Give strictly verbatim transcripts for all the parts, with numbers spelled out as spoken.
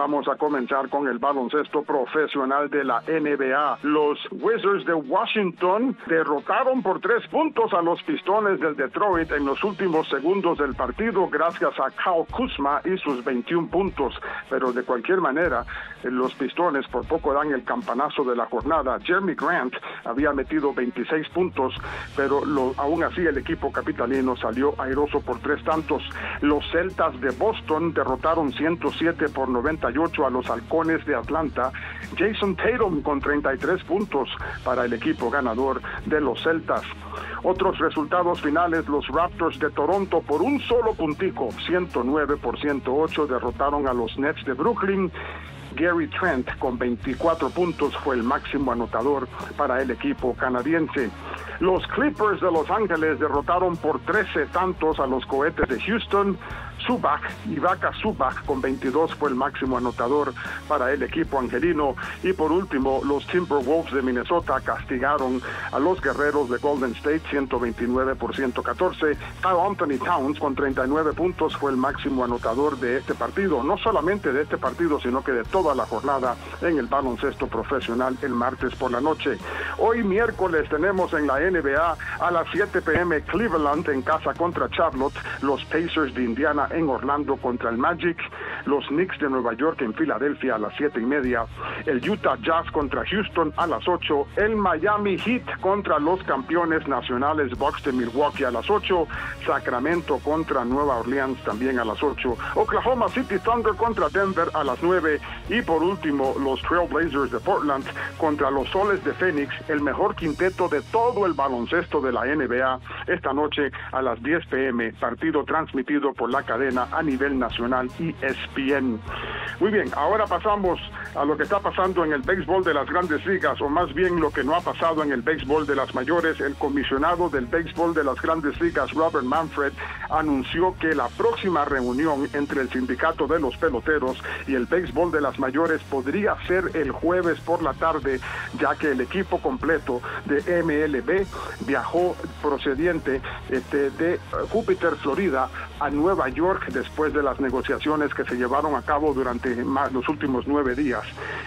Vamos a comenzar con el baloncesto profesional de la N B A. Los Wizards de Washington derrotaron por tres puntos a los Pistones del Detroit en los últimos segundos del partido gracias a Kyle Kuzma y sus veintiún puntos. Pero de cualquier manera, los Pistones por poco dan el campanazo de la jornada. Jerami Grant había metido veintiséis puntos, pero lo, aún así el equipo capitalino salió airoso por tres tantos. Los Celtas de Boston derrotaron ciento siete por noventa y ocho a los Halcones de Atlanta. Jayson Tatum con treinta y tres puntos para el equipo ganador de los Celtas. Otros resultados finales: los Raptors de Toronto por un solo puntico, ciento nueve por ciento ocho, derrotaron a los Nets de Brooklyn. Gary Trent con veinticuatro puntos fue el máximo anotador para el equipo canadiense. Los Clippers de Los Ángeles derrotaron por trece tantos a los Cohetes de Houston. Zubac, Ivica Zubac con veintidós fue el máximo anotador para el equipo angelino. Y por último, los Timberwolves de Minnesota castigaron a los Guerreros de Golden State ciento veintinueve por ciento catorce. Anthony Towns con treinta y nueve puntos fue el máximo anotador de este partido. No solamente de este partido, sino que de toda la jornada en el baloncesto profesional el martes por la noche. Hoy miércoles tenemos en la N B A a las siete p m Cleveland en casa contra Charlotte, los Pacers de Indiana en Orlando contra el Magic, los Knicks de Nueva York en Filadelfia a las siete y media, el Utah Jazz contra Houston a las ocho, el Miami Heat contra los campeones nacionales Bucks de Milwaukee a las ocho, Sacramento contra Nueva Orleans también a las ocho, Oklahoma City Thunder contra Denver a las nueve y por último los Trail Blazers de Portland contra los Soles de Phoenix, el mejor quinteto de todo el baloncesto de la N B A, esta noche a las diez p m, partido transmitido por la cadena a nivel nacional E S P N. Muy bien, ahora pasamos a lo que está pasando en el béisbol de las Grandes Ligas, o más bien lo que no ha pasado en el béisbol de las mayores. El comisionado del béisbol de las Grandes Ligas, Robert Manfred, anunció que la próxima reunión entre el sindicato de los peloteros y el béisbol de las mayores podría ser el jueves por la tarde, ya que el equipo completo de M L B viajó procediente este, de Júpiter, Florida, a Nueva York después de las negociaciones que se llevaron a cabo durante más los últimos nueve días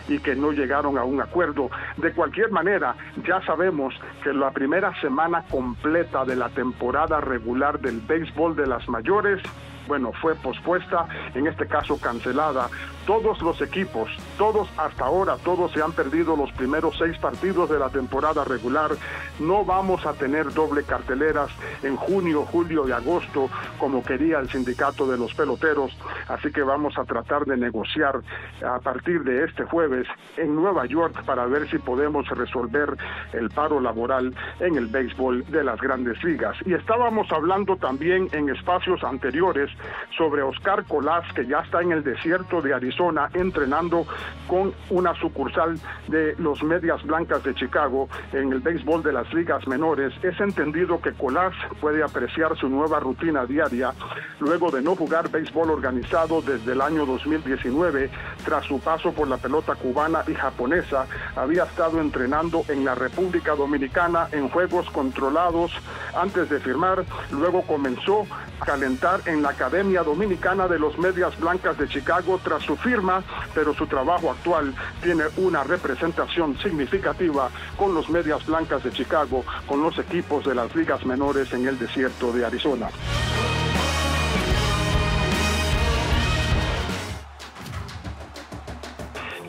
y que no llegaron a un acuerdo. De cualquier manera, ya sabemos que la primera semana completa de la temporada regular del béisbol de las mayores, bueno, fue pospuesta, en este caso cancelada. Todos los equipos, todos hasta ahora, todos se han perdido los primeros seis partidos de la temporada regular. No vamos a tener doble carteleras en junio, julio y agosto, como quería el sindicato de los peloteros. Así que vamos a tratar de negociar a partir de este jueves en Nueva York para ver si podemos resolver el paro laboral en el béisbol de las Grandes Ligas. Y estábamos hablando también en espacios anteriores sobre Oscar Colás, que ya está en el desierto de Arizona entrenando con una sucursal de los Medias Blancas de Chicago en el béisbol de las ligas menores. Es entendido que Colás puede apreciar su nueva rutina diaria luego de no jugar béisbol organizado desde el año dos mil diecinueve. Tras su paso por la pelota cubana y japonesa, había estado entrenando en la República Dominicana en juegos controlados antes de firmar. Luego comenzó a calentar en la Academia Dominicana de los Medias Blancas de Chicago tras su firma, pero su trabajo actual tiene una representación significativa con los Medias Blancas de Chicago, con los equipos de las ligas menores en el desierto de Arizona.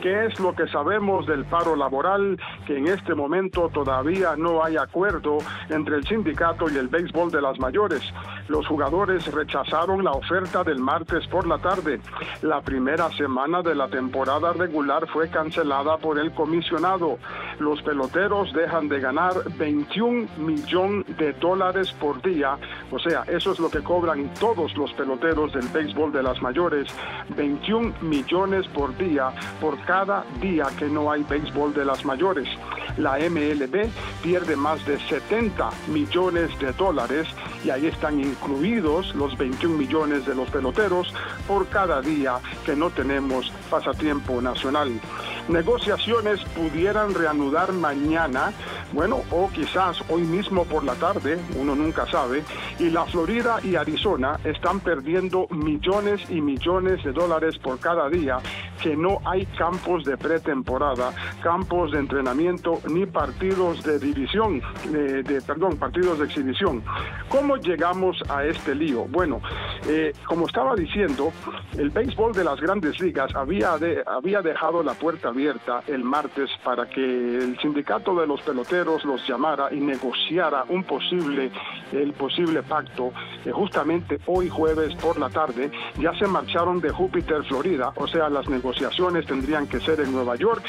¿Qué es lo que sabemos del paro laboral? Que en este momento todavía no hay acuerdo entre el sindicato y el béisbol de las mayores. Los jugadores rechazaron la oferta del martes por la tarde. La primera semana de la temporada regular fue cancelada por el comisionado. Los peloteros dejan de ganar veintiún millones de dólares por día. O sea, eso es lo que cobran todos los peloteros del béisbol de las mayores. veintiún millones por día, por cada día que no hay béisbol de las mayores. La M L B pierde más de setenta millones de dólares y ahí están incluidos los veintiún millones de los peloteros por cada día que no tenemos pasatiempo nacional. Negociaciones pudieran reanudar mañana, bueno, o quizás hoy mismo por la tarde, uno nunca sabe, y la Florida y Arizona están perdiendo millones y millones de dólares por cada día que no hay campos de pretemporada, campos de entrenamiento ni partidos de división, eh, de, perdón, partidos de exhibición. ¿Cómo llegamos a este lío? Bueno, eh, como estaba diciendo, el béisbol de las Grandes Ligas había, de, había dejado la puerta abierta el martes para que el sindicato de los peloteros los llamara y negociara un posible, el posible pacto. Eh, justamente hoy jueves por la tarde ya se marcharon de Júpiter, Florida, o sea, las negociaciones tendrían que ser en Nueva York.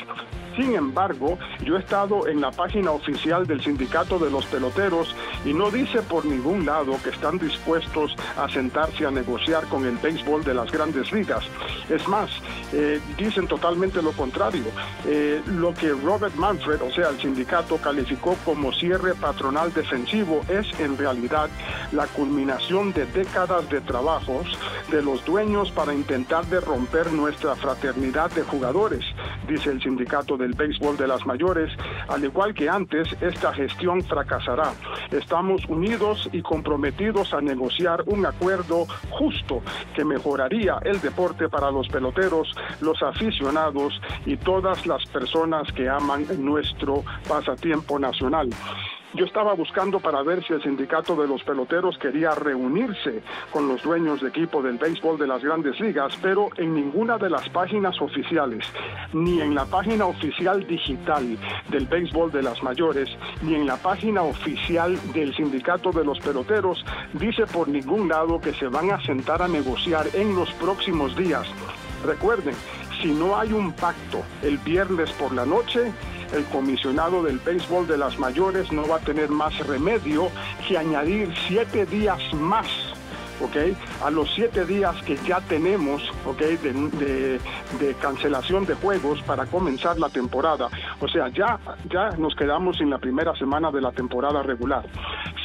Sin embargo, yo he estado en la página oficial del sindicato de los peloteros y no dice por ningún lado que están dispuestos a sentarse a negociar con el béisbol de las Grandes Ligas. Es más, eh, dicen totalmente lo contrario. Eh, lo que Robert Manfred, o sea, el sindicato, calificó como cierre patronal defensivo es en realidad la culminación de décadas de trabajos de los dueños para intentar de romper nuestra fraternidad de jugadores, dice el sindicato de el béisbol de las mayores. Al igual que antes, esta gestión fracasará. Estamos unidos y comprometidos a negociar un acuerdo justo que mejoraría el deporte para los peloteros, los aficionados y todas las personas que aman nuestro pasatiempo nacional. Yo estaba buscando para ver si el sindicato de los peloteros quería reunirse con los dueños de equipo del béisbol de las Grandes Ligas, pero en ninguna de las páginas oficiales, ni en la página oficial digital del béisbol de las mayores, ni en la página oficial del sindicato de los peloteros, dice por ningún lado que se van a sentar a negociar en los próximos días. Recuerden, si no hay un pacto el viernes por la noche, el comisionado del béisbol de las mayores no va a tener más remedio que añadir siete días más, ¿ok? A los siete días que ya tenemos, ¿ok? De, de, de cancelación de juegos para comenzar la temporada. O sea, ya, ya nos quedamos en la primera semana de la temporada regular.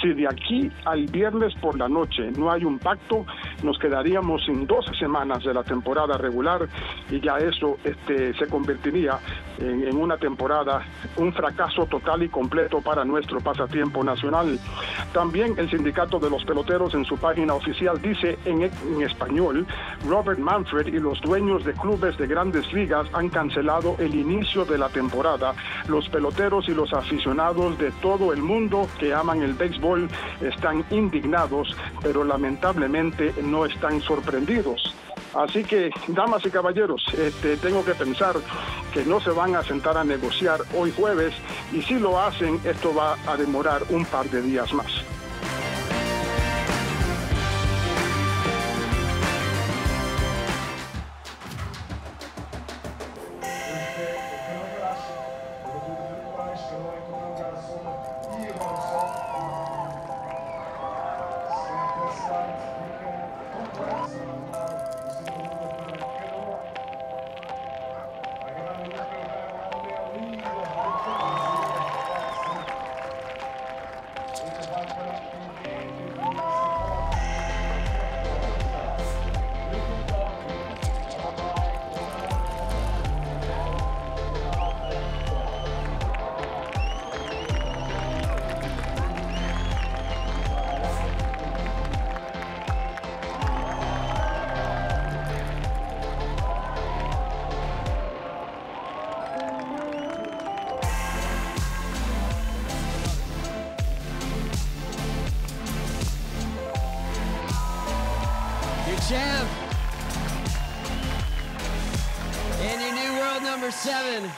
Si de aquí al viernes por la noche no hay un pacto, nos quedaríamos sin dos semanas de la temporada regular y ya eso este, se convertiría en, en una temporada, un fracaso total y completo para nuestro pasatiempo nacional. También el sindicato de los peloteros en su página oficial dice en, en español, Robert Manfred y los dueños de clubes de Grandes Ligas han cancelado el inicio de la temporada. Los peloteros y los aficionados de todo el mundo que aman el béisbol están indignados, pero lamentablemente no no están sorprendidos. Así que, damas y caballeros, este, tengo que pensar que no se van a sentar a negociar hoy jueves, y si lo hacen, esto va a demorar un par de días más. Champ, in your new world number seven.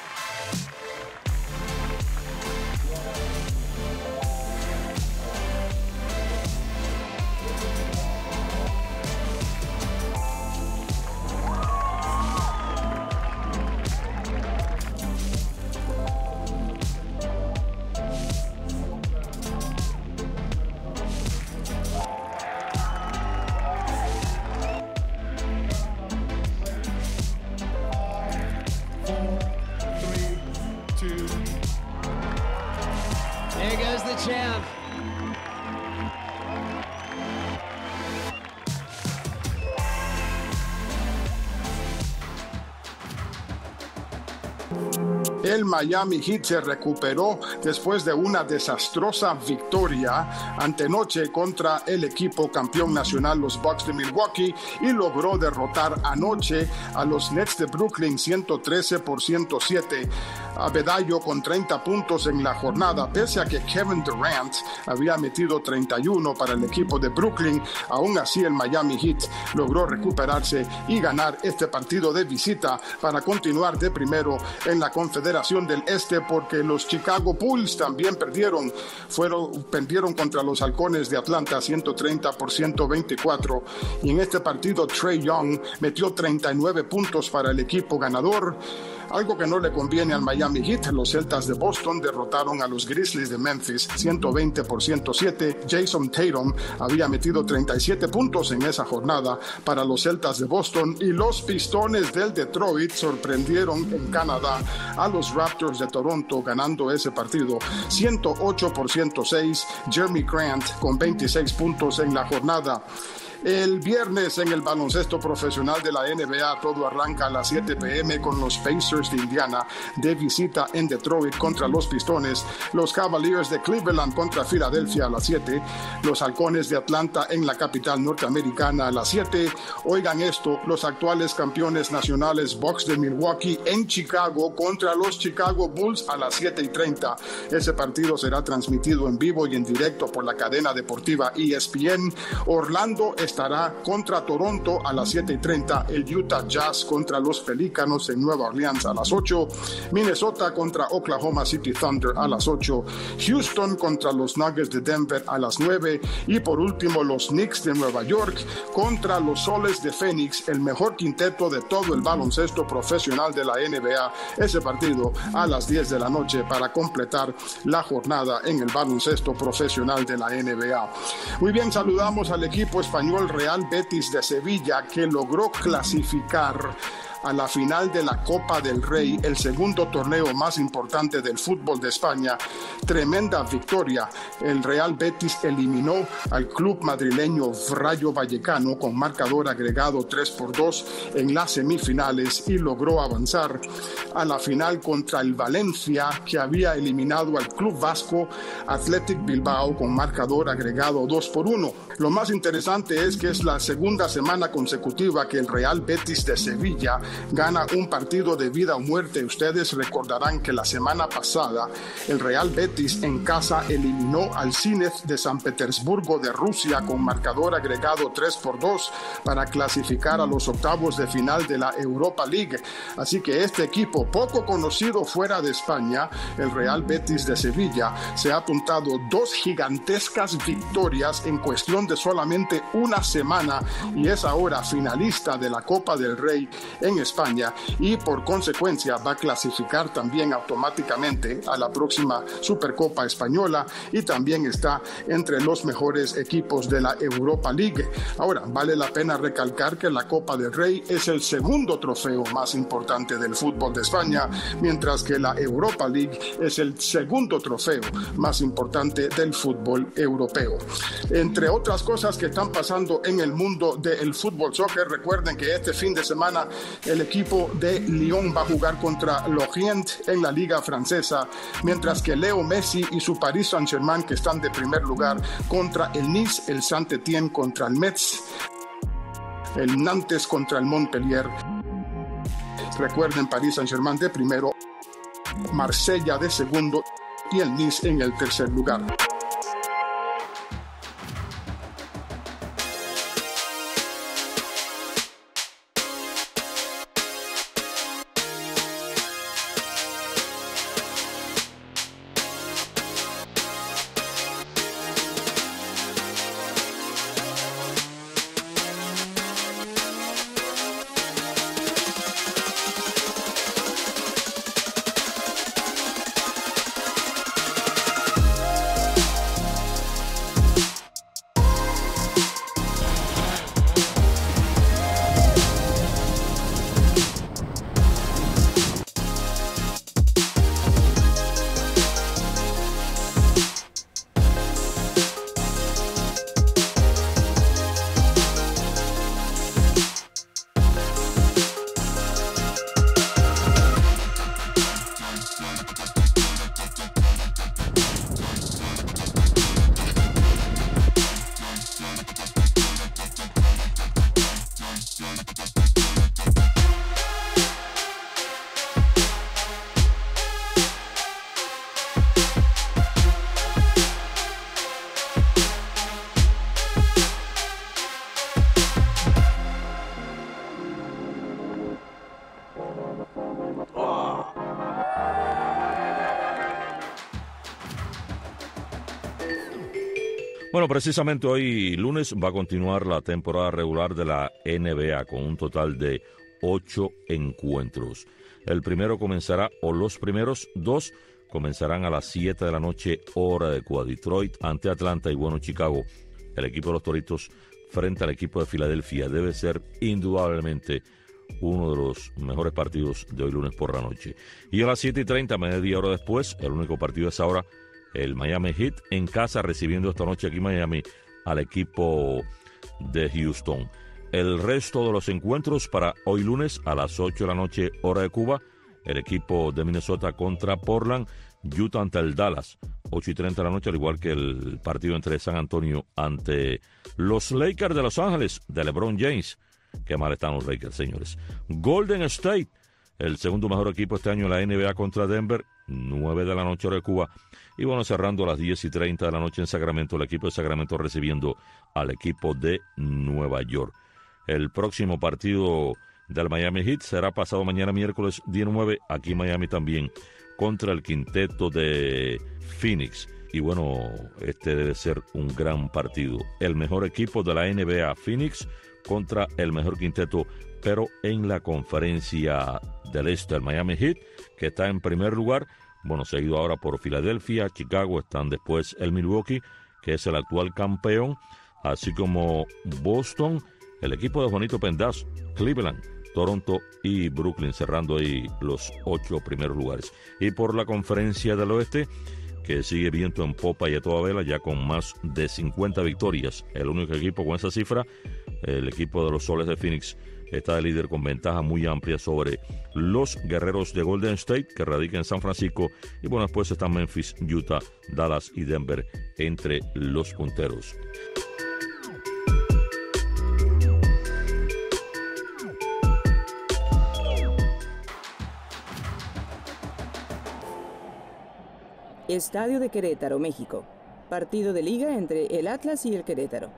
El Miami Heat se recuperó después de una desastrosa victoria antenoche contra el equipo campeón nacional, los Bucks de Milwaukee, y logró derrotar anoche a los Nets de Brooklyn ciento trece por ciento siete. Avedallo con treinta puntos en la jornada, pese a que Kevin Durant había metido treinta y uno para el equipo de Brooklyn. Aún así, el Miami Heat logró recuperarse y ganar este partido de visita para continuar de primero en la Confederación del Este, porque los Chicago Bulls también perdieron, fueron, perdieron contra los Halcones de Atlanta ciento treinta por ciento veinticuatro, y en este partido Trae Young metió treinta y nueve puntos para el equipo ganador, algo que no le conviene al Miami Heat. Los Celtas de Boston derrotaron a los Grizzlies de Memphis ciento veinte por ciento siete. Jayson Tatum había metido treinta y siete puntos en esa jornada para los Celtas de Boston, y los Pistones del Detroit sorprendieron en Canadá a los Raptors de Toronto, ganando ese partido ciento ocho por ciento seis. Jerami Grant con veintiséis puntos en la jornada. El viernes en el baloncesto profesional de la N B A todo arranca a las siete p m con los Pacers de Indiana de visita en Detroit contra los Pistones, los Cavaliers de Cleveland contra Filadelfia a las siete, los Halcones de Atlanta en la capital norteamericana a las siete. Oigan esto, los actuales campeones nacionales Bucks de Milwaukee en Chicago contra los Chicago Bulls a las siete y treinta. Ese partido será transmitido en vivo y en directo por la cadena deportiva E S P N. Orlando estará contra Toronto a las siete y treinta, el Utah Jazz contra los Pelícanos en Nueva Orleans a las ocho, Minnesota contra Oklahoma City Thunder a las ocho, Houston contra los Nuggets de Denver a las nueve, y por último los Knicks de Nueva York contra los Soles de Phoenix, el mejor quinteto de todo el baloncesto profesional de la N B A. Ese partido a las diez de la noche para completar la jornada en el baloncesto profesional de la N B A. Muy bien, saludamos al equipo español Real Betis de Sevilla, que logró clasificar a la final de la Copa del Rey, el segundo torneo más importante del fútbol de España. Tremenda victoria. El Real Betis eliminó al club madrileño Rayo Vallecano con marcador agregado tres por dos en las semifinales y logró avanzar a la final contra el Valencia, que había eliminado al club vasco Athletic Bilbao con marcador agregado dos por uno. Lo más interesante es que es la segunda semana consecutiva que el Real Betis de Sevilla gana un partido de vida o muerte. Ustedes recordarán que la semana pasada el Real Betis en casa eliminó al Zenit de San Petersburgo de Rusia con marcador agregado tres por dos para clasificar a los octavos de final de la Europa League. Así que este equipo poco conocido fuera de España, el Real Betis de Sevilla, se ha apuntado dos gigantescas victorias en cuestión de solamente una semana y es ahora finalista de la Copa del Rey en España, y por consecuencia va a clasificar también automáticamente a la próxima Supercopa Española, y también está entre los mejores equipos de la Europa League. Ahora, vale la pena recalcar que la Copa del Rey es el segundo trofeo más importante del fútbol de España, mientras que la Europa League es el segundo trofeo más importante del fútbol europeo. Entre otras cosas que están pasando en el mundo del fútbol soccer, recuerden que este fin de semana el equipo de Lyon va a jugar contra Lorient en la Liga Francesa, mientras que Leo Messi y su Paris Saint-Germain, que están de primer lugar, contra el Nice, el Saint-Étienne contra el Metz, el Nantes contra el Montpellier. Recuerden, Paris Saint-Germain de primero, Marsella de segundo y el Nice en el tercer lugar. Bueno, precisamente hoy lunes va a continuar la temporada regular de la N B A con un total de ocho encuentros. El primero comenzará, o los primeros dos comenzarán a las siete de la noche, hora de Cuba. Detroit ante Atlanta y bueno, Chicago. El equipo de los Toritos frente al equipo de Filadelfia debe ser indudablemente uno de los mejores partidos de hoy lunes por la noche. Y a las siete y treinta, media hora después, el único partido es ahora, el Miami Heat en casa recibiendo esta noche aquí en Miami al equipo de Houston. El resto de los encuentros para hoy lunes a las ocho de la noche, hora de Cuba, el equipo de Minnesota contra Portland, Utah ante el Dallas, ocho y treinta de la noche, al igual que el partido entre San Antonio ante los Lakers de Los Ángeles, de LeBron James. Qué mal están los Lakers, señores. Golden State, el segundo mejor equipo este año en la N B A contra Denver, nueve de la noche, hora de Cuba. Y bueno, cerrando a las diez y treinta de la noche en Sacramento, el equipo de Sacramento recibiendo al equipo de Nueva York. El próximo partido del Miami Heat será pasado mañana miércoles diecinueve, aquí en Miami también, contra el quinteto de Phoenix. Y bueno, este debe ser un gran partido. El mejor equipo de la N B A, Phoenix, contra el mejor quinteto, pero en la conferencia del este, el Miami Heat, que está en primer lugar. Bueno, seguido ahora por Filadelfia, Chicago, están después el Milwaukee, que es el actual campeón, así como Boston, el equipo de Juanito Pendaz, Cleveland, Toronto y Brooklyn, cerrando ahí los ocho primeros lugares. Y por la conferencia del oeste, que sigue viento en popa y a toda vela, ya con más de cincuenta victorias. El único equipo con esa cifra, el equipo de los Soles de Phoenix, está de líder con ventaja muy amplia sobre los guerreros de Golden State, que radican en San Francisco. Y bueno, después están Memphis, Utah, Dallas y Denver entre los punteros. Estadio de Querétaro, México. Partido de liga entre el Atlas y el Querétaro.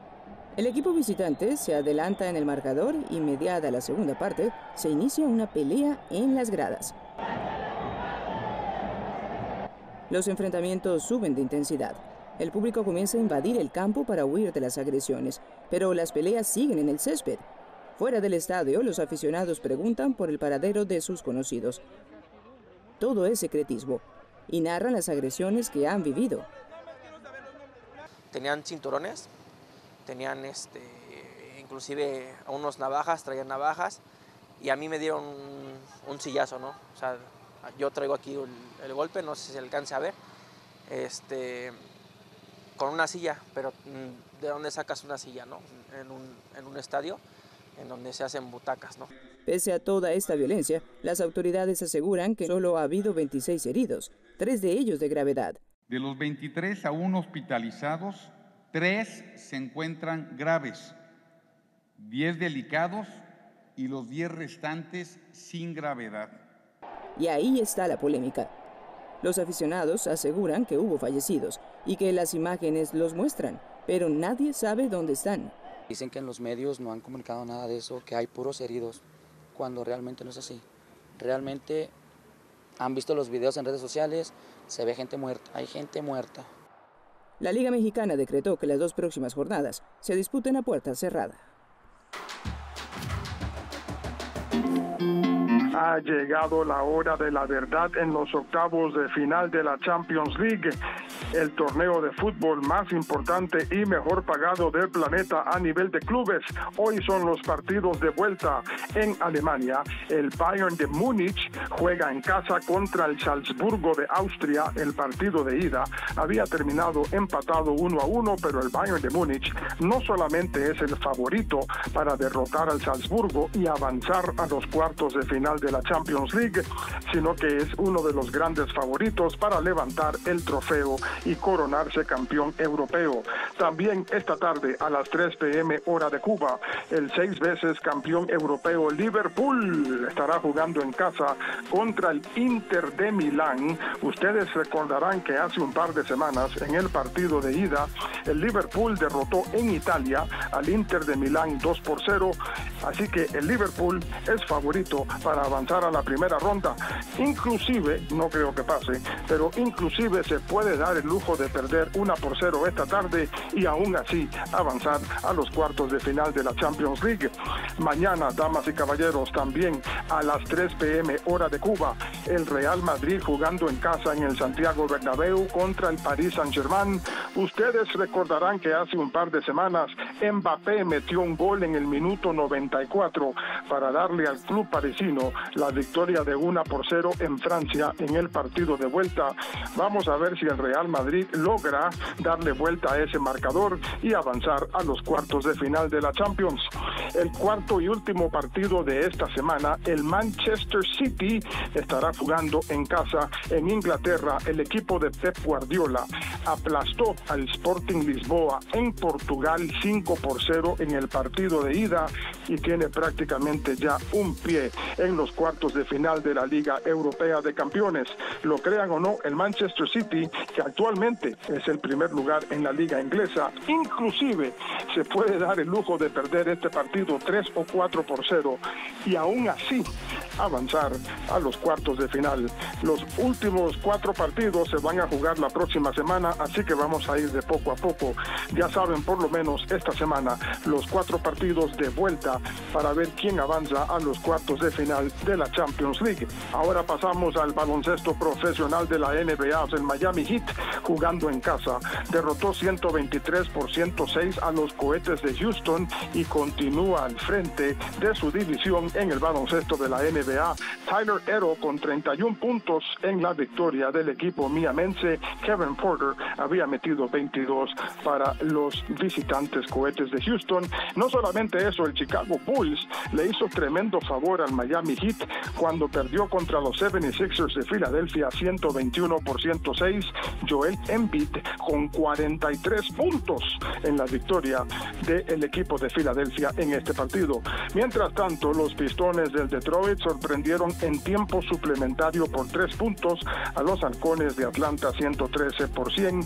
El equipo visitante se adelanta en el marcador y mediada la segunda parte se inicia una pelea en las gradas. Los enfrentamientos suben de intensidad. El público comienza a invadir el campo para huir de las agresiones, pero las peleas siguen en el césped. Fuera del estadio, los aficionados preguntan por el paradero de sus conocidos. Todo es secretismo. Y narran las agresiones que han vivido. Tenían cinturones, tenían este, inclusive a unos navajas, traían navajas, y a mí me dieron un, un sillazo, ¿no? O sea, yo traigo aquí el, el golpe, no sé si se alcance a ver, este, con una silla, pero ¿de dónde sacas una silla, no? En un, en un estadio en donde se hacen butacas, ¿no? Pese a toda esta violencia, las autoridades aseguran que solo ha habido veintiséis heridos, tres de ellos de gravedad. De los veintitrés aún hospitalizados, tres se encuentran graves, diez delicados y los diez restantes sin gravedad. Y ahí está la polémica. Los aficionados aseguran que hubo fallecidos y que las imágenes los muestran, pero nadie sabe dónde están. Dicen que en los medios no han comunicado nada de eso, que hay puros heridos, cuando realmente no es así. Realmente han visto los videos en redes sociales, se ve gente muerta, hay gente muerta. La Liga Mexicana decretó que las dos próximas jornadas se disputen a puerta cerrada. Ha llegado la hora de la verdad en los octavos de final de la Champions League, el torneo de fútbol más importante y mejor pagado del planeta a nivel de clubes. Hoy son los partidos de vuelta. En Alemania, el Bayern de Múnich juega en casa contra el Salzburgo de Austria. El partido de ida había terminado empatado uno a uno, pero el Bayern de Múnich no solamente es el favorito para derrotar al Salzburgo y avanzar a los cuartos de final de la Champions League, sino que es uno de los grandes favoritos para levantar el trofeo y coronarse campeón europeo. También esta tarde a las tres p m hora de Cuba, el seis veces campeón europeo Liverpool estará jugando en casa contra el Inter de Milán. Ustedes recordarán que hace un par de semanas en el partido de ida, el Liverpool derrotó en Italia al Inter de Milán dos por cero, así que el Liverpool es favorito para avanzar avanzar a la primera ronda. Inclusive, no creo que pase, pero inclusive se puede dar el lujo de perder una por cero esta tarde y aún así avanzar a los cuartos de final de la Champions League. Mañana, damas y caballeros, también a las tres p m hora de Cuba, el Real Madrid jugando en casa en el Santiago Bernabéu contra el Paris Saint-Germain. Ustedes recordarán que hace un par de semanas Mbappé metió un gol en el minuto noventa y cuatro para darle al club parisino la victoria de una por cero en Francia en el partido de vuelta. Vamos a ver si el Real Madrid logra darle vuelta a ese marcador y avanzar a los cuartos de final de la Champions. El cuarto y último partido de esta semana, el Manchester City estará jugando en casa en Inglaterra. El equipo de Pep Guardiola aplastó al Sporting Lisboa en Portugal cinco por cero en el partido de ida y tiene prácticamente ya un pie en los cuartos de final de la Liga Europea de Campeones. Lo crean o no, el Manchester City, que actualmente es el primer lugar en la Liga Inglesa, inclusive se puede dar el lujo de perder este partido tres o cuatro por cero y aún así avanzar a los cuartos de final. Los últimos cuatro partidos se van a jugar la próxima semana, así que vamos a ir de poco a poco. Ya saben, por lo menos esta semana, los cuatro partidos de vuelta para ver quién avanza a los cuartos de final de la Champions League. Ahora pasamos al baloncesto profesional de la N B A. El Miami Heat, jugando en casa, derrotó ciento veintitrés por ciento seis a los Cohetes de Houston y continúa al frente de su división en el baloncesto de la N B A. Tyler Herro con treinta y un puntos en la victoria del equipo miamense. Kevin Porter había metido veintidós para los visitantes Cohetes de Houston. No solamente eso, el Chicago Bulls le hizo tremendo favor al Miami Heat cuando perdió contra los setenta y seis ers de Filadelfia ciento veintiuno por ciento seis. Joel Embiid con cuarenta y tres puntos en la victoria del equipo de Filadelfia en este partido. Mientras tanto, los Pistones del Detroit sorprendieron en tiempo suplementario por tres puntos a los Halcones de Atlanta ciento trece por cien.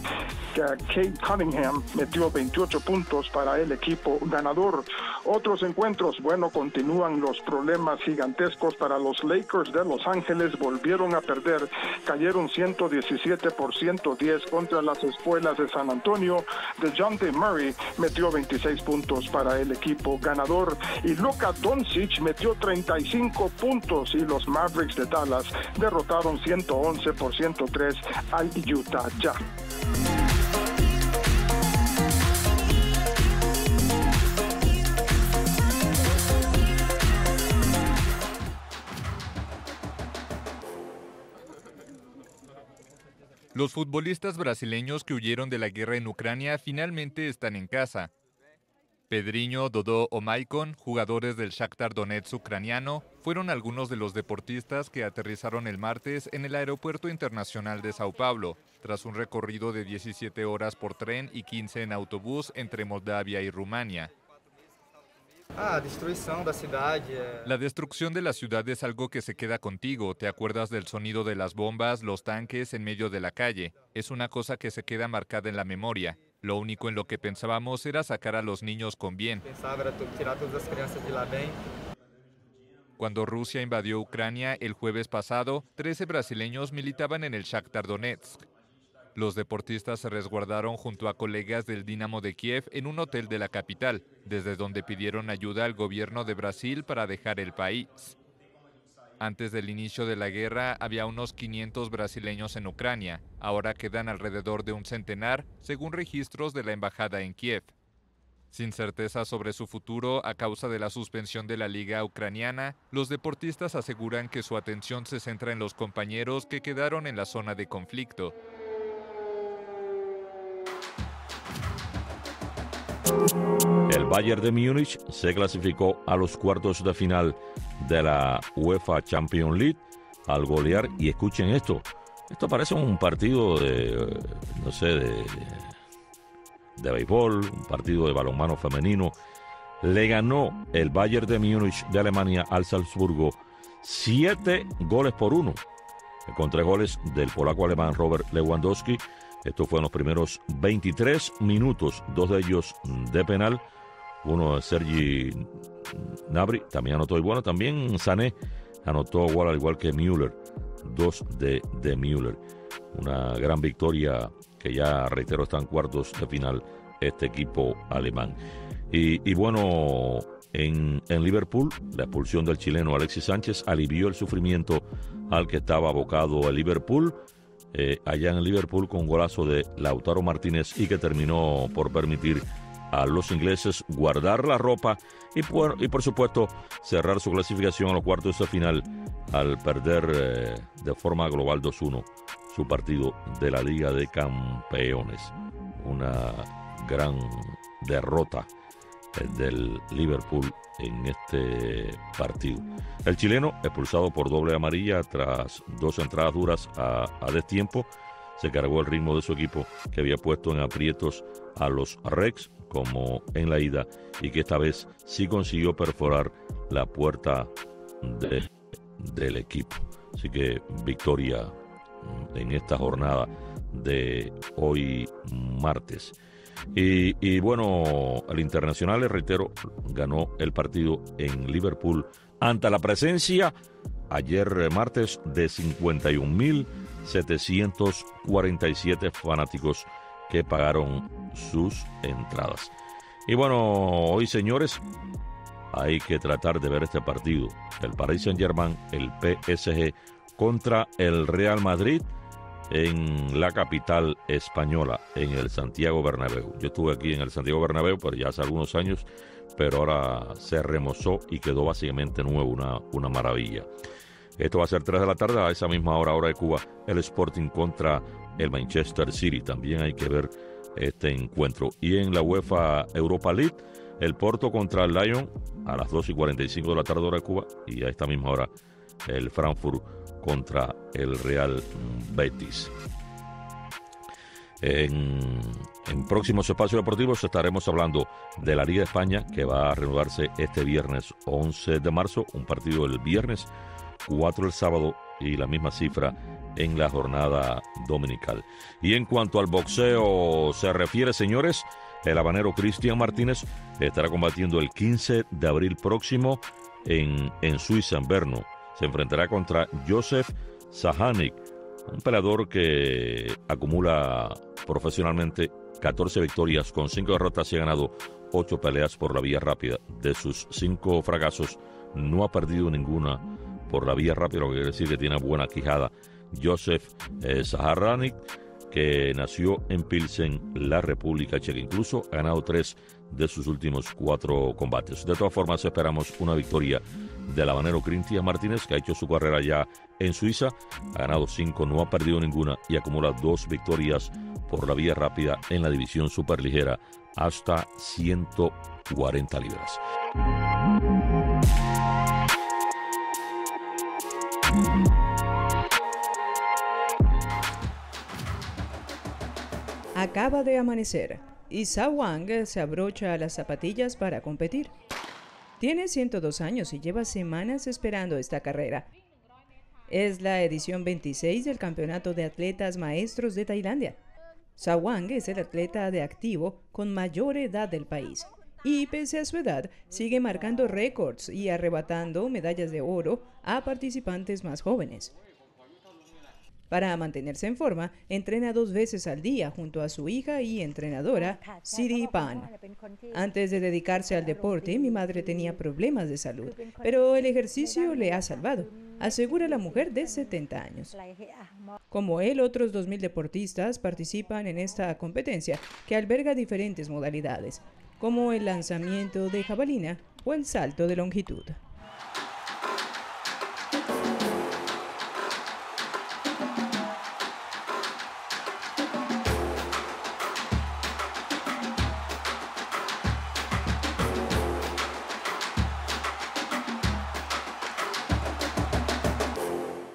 Kate Cunningham metió veintiocho puntos para el equipo ganador. Otros encuentros, bueno, continúan los problemas gigantescos para los Lakers de Los Ángeles. Volvieron a perder, cayeron ciento diecisiete por ciento diez contra las Espuelas de San Antonio. DeJounte Murray metió veintiséis puntos para el equipo ganador y Luka Doncic metió treinta y cinco puntos, y los Mavericks de Dallas derrotaron ciento once por ciento tres al Utah Jazz. Los futbolistas brasileños que huyeron de la guerra en Ucrania finalmente están en casa. Pedrinho, Dodô o Maicon, jugadores del Shakhtar Donetsk ucraniano, fueron algunos de los deportistas que aterrizaron el martes en el Aeropuerto Internacional de Sao Paulo, tras un recorrido de diecisiete horas por tren y quince en autobús entre Moldavia y Rumania. La destrucción de la ciudad es algo que se queda contigo. Te acuerdas del sonido de las bombas, los tanques en medio de la calle. Es una cosa que se queda marcada en la memoria. Lo único en lo que pensábamos era sacar a los niños con bien. Cuando Rusia invadió Ucrania el jueves pasado, trece brasileños militaban en el Shakhtar Donetsk. Los deportistas se resguardaron junto a colegas del Dinamo de Kiev en un hotel de la capital, desde donde pidieron ayuda al gobierno de Brasil para dejar el país. Antes del inicio de la guerra había unos quinientos brasileños en Ucrania. Ahora quedan alrededor de un centenar, según registros de la embajada en Kiev. Sin certeza sobre su futuro a causa de la suspensión de la liga ucraniana, los deportistas aseguran que su atención se centra en los compañeros que quedaron en la zona de conflicto. El Bayern de Múnich se clasificó a los cuartos de final de la UEFA Champions League al golear, y escuchen esto, esto parece un partido de, no sé, de, de béisbol, un partido de balonmano femenino. Le ganó el Bayern de Múnich de Alemania al Salzburgo siete goles por uno, con tres goles del polaco alemán Robert Lewandowski. Esto fue en los primeros veintitrés minutos, dos de ellos de penal. Uno de Sergi Gnabry, también anotó, y bueno, también Sané anotó igual al igual que Müller, dos de, de Müller. Una gran victoria que ya, reitero, está en cuartos de final este equipo alemán. Y, y bueno, en, en Liverpool, la expulsión del chileno Alexis Sánchez alivió el sufrimiento al que estaba abocado el Liverpool, eh, allá en Liverpool, con golazo de Lautaro Martínez, y que terminó por permitir a los ingleses guardar la ropa y por, y por supuesto cerrar su clasificación a los cuartos de final al perder eh, de forma global dos uno su partido de la Liga de Campeones. Una gran derrota del Liverpool en este partido. El chileno, expulsado por doble amarilla tras dos entradas duras a, a destiempo, se cargó el ritmo de su equipo, que había puesto en aprietos a los Rex como en la ida, y que esta vez sí consiguió perforar la puerta de, del equipo. Así que victoria en esta jornada de hoy martes. Y, y bueno, el Internacional, les reitero, ganó el partido en Liverpool ante la presencia ayer martes de cincuenta y un mil setecientos cuarenta y siete fanáticos que pagaron sus entradas. Y bueno, hoy, señores, hay que tratar de ver este partido. El Paris Saint-Germain, el P S G, contra el Real Madrid, en la capital española, en el Santiago Bernabéu. Yo estuve aquí en el Santiago Bernabéu, pero ya hace algunos años, pero ahora se remozó y quedó básicamente nuevo, una, una maravilla. Esto va a ser tres de la tarde, a esa misma hora, hora de Cuba, el Sporting contra el Manchester City. También hay que ver este encuentro. Y en la UEFA Europa League, el Porto contra el Lyon, a las dos y cuarenta y cinco de la tarde, hora de Cuba, y a esta misma hora, el Frankfurt contra el Real Betis. En, en próximos espacios deportivos estaremos hablando de la Liga de España, que va a reanudarse este viernes once de marzo, un partido el viernes, cuatro el sábado y la misma cifra en la jornada dominical. Y en cuanto al boxeo se refiere, señores, el habanero Cristian Martínez estará combatiendo el quince de abril próximo en, en Suiza, en Brno. Se enfrentará contra Josef Saharanik, un peleador que acumula profesionalmente catorce victorias con cinco derrotas y ha ganado ocho peleas por la vía rápida. De sus cinco fracasos, no ha perdido ninguna por la vía rápida, lo que quiere decir que tiene buena quijada. Josef eh, Saharanik, que nació en Pilsen, la República Checa, incluso ha ganado tres de sus últimos cuatro combates. De todas formas, esperamos una victoria del habanero Cristian Martínez, que ha hecho su carrera ya en Suiza, ha ganado cinco, no ha perdido ninguna y acumula dos victorias por la vía rápida en la división superligera hasta ciento cuarenta libras. Acaba de amanecer y Zhao Wang se abrocha las zapatillas para competir. Tiene ciento dos años y lleva semanas esperando esta carrera. Es la edición veintiséis del Campeonato de Atletas Maestros de Tailandia. Zhao Wang es el atleta de activo con mayor edad del país y, pese a su edad, sigue marcando récords y arrebatando medallas de oro a participantes más jóvenes. Para mantenerse en forma, entrena dos veces al día junto a su hija y entrenadora, Siri Pan. Antes de dedicarse al deporte, mi madre tenía problemas de salud, pero el ejercicio le ha salvado, asegura la mujer de setenta años. Como él, otros dos mil deportistas participan en esta competencia, que alberga diferentes modalidades, como el lanzamiento de jabalina o el salto de longitud.